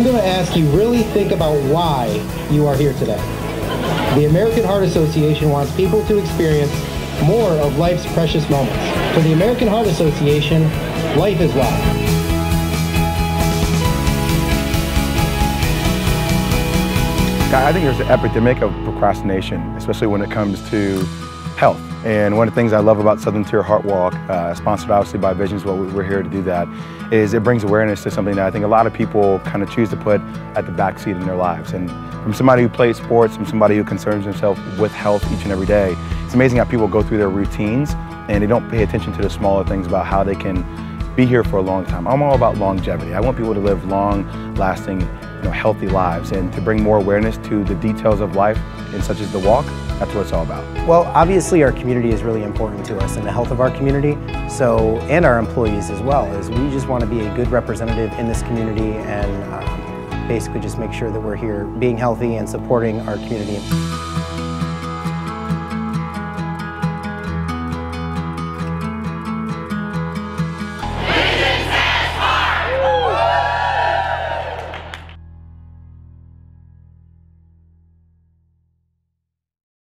I'm going to ask you really think about why you are here today. The American Heart Association wants people to experience more of life's precious moments. For the American Heart Association, life is life. I think there's an epidemic of procrastination, especially when it comes to health. And one of the things I love about Southern Tier Heart Walk, sponsored obviously by Visions, well, we're here to do that, is it brings awareness to something that I think a lot of people kind of choose to put at the backseat in their lives. And from somebody who plays sports, from somebody who concerns themselves with health each and every day, it's amazing how people go through their routines and they don't pay attention to the smaller things about how they can be here for a long time. I'm all about longevity. I want people to live long-lasting, healthy lives, and to bring more awareness to the details of life, and such as the walk, that's what it's all about. Well, obviously our community is really important to us, and the health of our community, and our employees as well, is we just want to be a good representative in this community and basically just make sure that we're here being healthy and supporting our community.